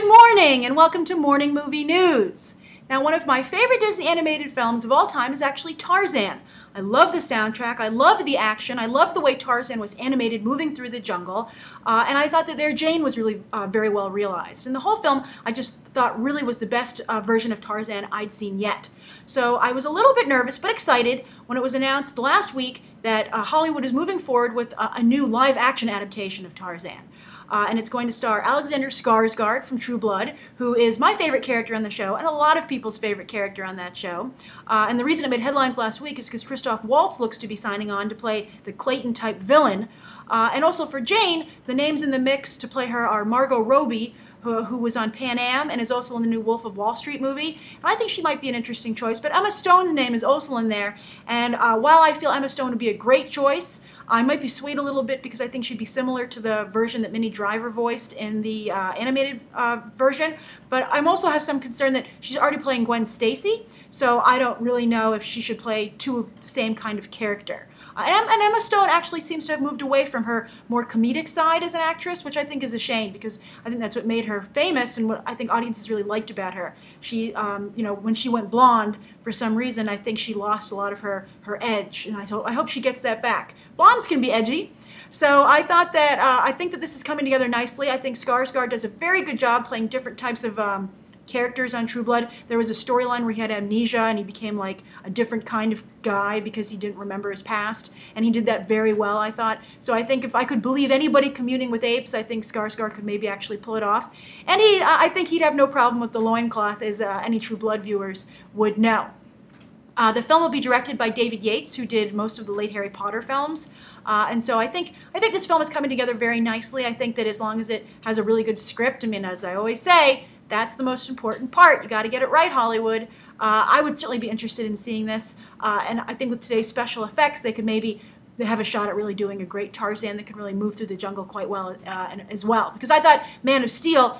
Good morning and welcome to Morning Movie News. Now, one of my favorite Disney animated films of all time is actually Tarzan. I love the soundtrack, I love the action, I love the way Tarzan was animated moving through the jungle, and I thought that their Jane was really very well realized. And the whole film, I just thought really was the best version of Tarzan I'd seen yet. So I was a little bit nervous but excited when it was announced last week that Hollywood is moving forward with a new live-action adaptation of Tarzan. And it's going to star Alexander Skarsgård from True Blood, who is my favorite character on the show and a lot of people's favorite character on that show. And the reason it made headlines last week is because Christoph Waltz looks to be signing on to play the Clayton-type villain. And also for Jane, the names in the mix to play her are Margot Robbie, who was on Pan Am and is also in the new Wolf of Wall Street movie. And I think she might be an interesting choice, but Emma Stone's name is also in there. And while I feel Emma Stone would be a great choice, I might be swayed a little bit because I think she'd be similar to the version that Minnie Driver voiced in the animated version, but I also have some concern that she's already playing Gwen Stacy, so I don't really know if she should play two of the same kind of character. And Emma Stone actually seems to have moved away from her more comedic side as an actress, which I think is a shame because I think that's what made her famous and what I think audiences really liked about her. She, you know, when she went blonde, for some reason, I think she lost a lot of her edge, and I hope she gets that back. Blondes can be edgy, so I thought that I think that this is coming together nicely. I think Skarsgård does a very good job playing different types of characters on True Blood. There was a storyline where he had amnesia and he became like a different kind of guy because he didn't remember his past, and he did that very well, I thought. So I think if I could believe anybody communing with apes, I think Skarsgård could maybe actually pull it off. And he, I think he'd have no problem with the loincloth, as any True Blood viewers would know. The film will be directed by David Yates, who did most of the late Harry Potter films, and so I think this film is coming together very nicely. I think that as long as it has a really good script, I mean, as I always say, that's the most important part. You got to get it right, Hollywood. I would certainly be interested in seeing this, and I think with today's special effects, they could maybe have a shot at really doing a great Tarzan that could really move through the jungle quite well as well. Because I thought Man of Steel,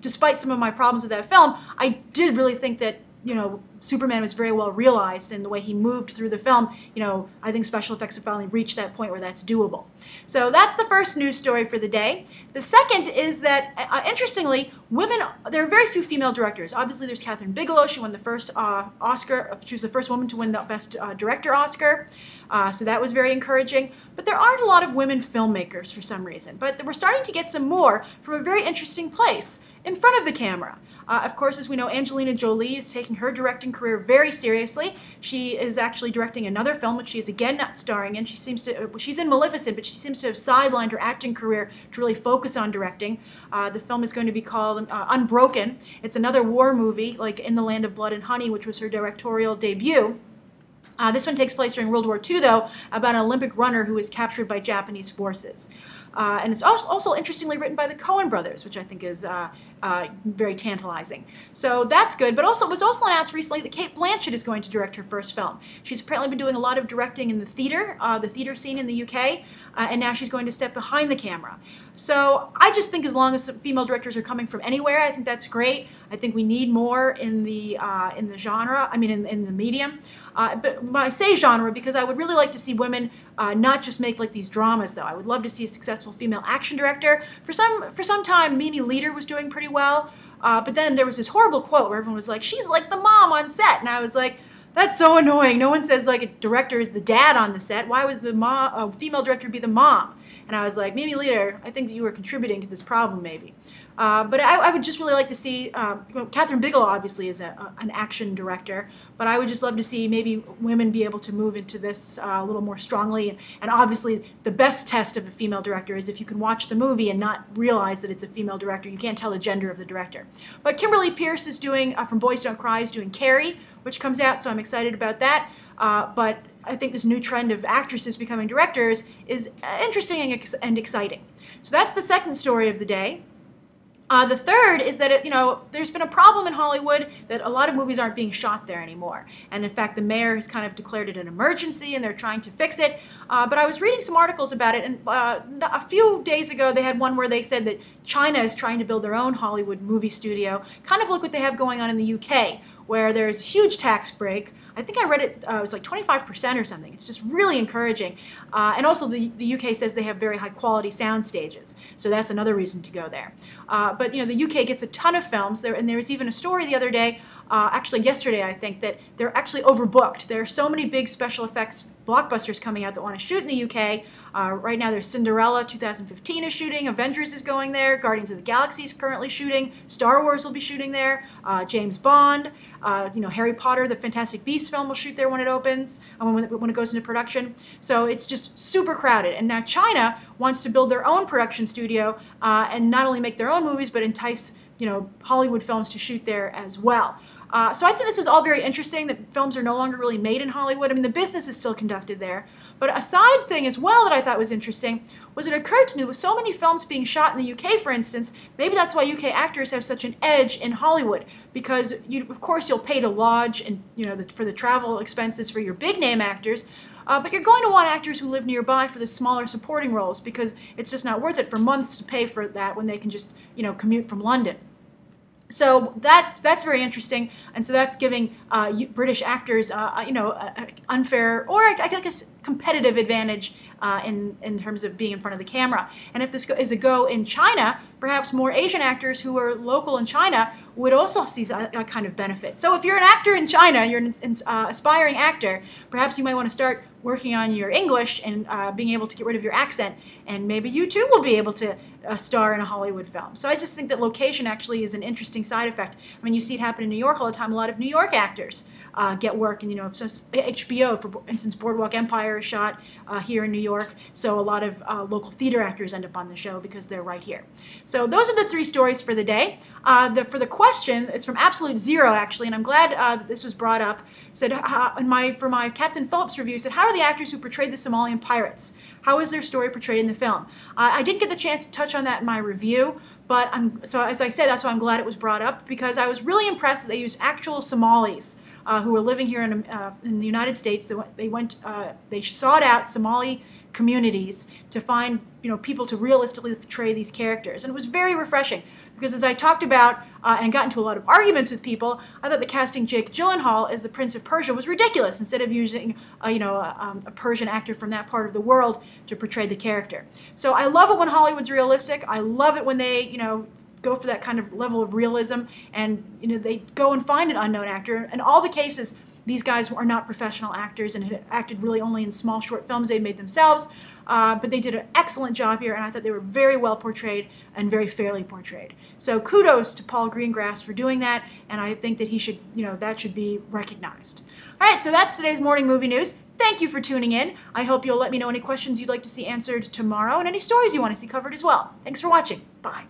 despite some of my problems with that film, I did really think that, you know, Superman was very well realized, and the way he moved through the film, you know, I think special effects have finally reached that point where that's doable. So that's the first news story for the day. The second is that, interestingly, women, there are very few female directors. Obviously, there's Kathryn Bigelow. She won the first Oscar. She was the first woman to win the Best Director Oscar, so that was very encouraging. But there aren't a lot of women filmmakers for some reason. But we're starting to get some more from a very interesting place, in front of the camera. Of course, as we know, Angelina Jolie is taking her directing career very seriously. She is actually directing another film, which she is again not starring in. She seems to, she's in Maleficent, but she seems to have sidelined her acting career to really focus on directing. The film is going to be called Unbroken. It's another war movie, like In the Land of Blood and Honey, which was her directorial debut. This one takes place during World War II, though, about an Olympic runner who is captured by Japanese forces. And it's also interestingly written by the Coen Brothers, which I think is very tantalizing. So that's good. But also, it was also announced recently that Kate Blanchett is going to direct her first film. She's apparently been doing a lot of directing in the theater scene in the UK, and now she's going to step behind the camera. So I just think as long as female directors are coming from anywhere, I think that's great. I think we need more in the genre, I mean in the medium. But when I say genre, because I would really like to see women not just make like these dramas, though. I would love to see a successful female action director. For some time, Mimi Leder was doing pretty well, but then there was this horrible quote where everyone was like, "She's like the mom on set," and I was like, that's so annoying. No one says like a director is the dad on the set. Why was the mom, female director be the mom? And I was like, Mimi Leder, I think that you were contributing to this problem, maybe. But I would just really like to see, Kathryn Bigelow obviously is an action director, but I would just love to see maybe women be able to move into this a little more strongly. And obviously the best test of a female director is if you can watch the movie and not realize that it's a female director. You can't tell the gender of the director. But Kimberly Pierce is doing, from Boys Don't Cry, is doing Carrie, which comes out, so I'm excited about that. But I think this new trend of actresses becoming directors is interesting and exciting. So that's the second story of the day. The third is that, you know, there's been a problem in Hollywood that a lot of movies aren't being shot there anymore. And in fact, the mayor has kind of declared it an emergency and they're trying to fix it. But I was reading some articles about it, and a few days ago they had one where they said that China is trying to build their own Hollywood movie studio, kind of like what they have going on in the UK, where there's a huge tax break. I think I read it, it was like 25% or something. It's just really encouraging. And also the UK says they have very high quality sound stages. So that's another reason to go there. But you know, the UK gets a ton of films there, and there was even a story the other day, actually yesterday I think, that they're actually overbooked. There are so many big special effects blockbusters coming out that want to shoot in the UK. Right now there's Cinderella 2015 is shooting, Avengers is going there, Guardians of the Galaxy is currently shooting, Star Wars will be shooting there, James Bond, you know, Harry Potter, the Fantastic Beasts film will shoot there when it opens, when it goes into production. So it's just super crowded. And now China wants to build their own production studio and not only make their own movies, but entice, you know, Hollywood films to shoot there as well. So I think this is all very interesting, that films are no longer really made in Hollywood. I mean, the business is still conducted there. But a side thing as well that I thought was interesting was it occurred to me, with so many films being shot in the UK, for instance, maybe that's why UK actors have such an edge in Hollywood, because, you, of course, you'll pay to lodge and, you know, for the travel expenses for your big-name actors. But you're going to want actors who live nearby for the smaller supporting roles, because it's just not worth it for months to pay for that when they can just, you know, commute from London. So that's very interesting, and so that's giving British actors, you know, an unfair or I guess competitive advantage in terms of being in front of the camera. And if this is a go in China, perhaps more Asian actors who are local in China would also see that kind of benefit. So if you're an actor in China, you're an aspiring actor, perhaps you might want to start working on your English and being able to get rid of your accent, and maybe you too will be able to star in a Hollywood film. So I just think that location actually is an interesting side effect. I mean, you see it happen in New York all the time. A lot of New York actors get work, and you know, HBO, for instance, Boardwalk Empire is shot here in New York, so a lot of local theater actors end up on the show because they're right here. So those are the three stories for the day. For the question, it's from Absolute Zero actually, and I'm glad this was brought up. Said for my Captain Phillips review, said, how are the actors who portrayed the Somalian pirates? How is their story portrayed in the film? I didn't get the chance to touch on that in my review. But so as I said, that's why I'm glad it was brought up, because I was really impressed that they used actual Somalis who were living here in the United States. They sought out Somali communities to find, you know, people to realistically portray these characters, and it was very refreshing because, as I talked about and got into a lot of arguments with people, I thought the casting Jake Gyllenhaal as the Prince of Persia was ridiculous. Instead of using you know, a Persian actor from that part of the world to portray the character, so I love it when Hollywood's realistic. I love it when they, you know, go for that kind of level of realism, and you know, they go and find an unknown actor. In all the cases, these guys are not professional actors and had acted really only in small short films they made themselves, but they did an excellent job here, and I thought they were very well portrayed and very fairly portrayed. So kudos to Paul Greengrass for doing that, and I think that he should, you know, that should be recognized. All right, so that's today's morning movie news. Thank you for tuning in. I hope you'll let me know any questions you'd like to see answered tomorrow and any stories you want to see covered as well. Thanks for watching. Bye.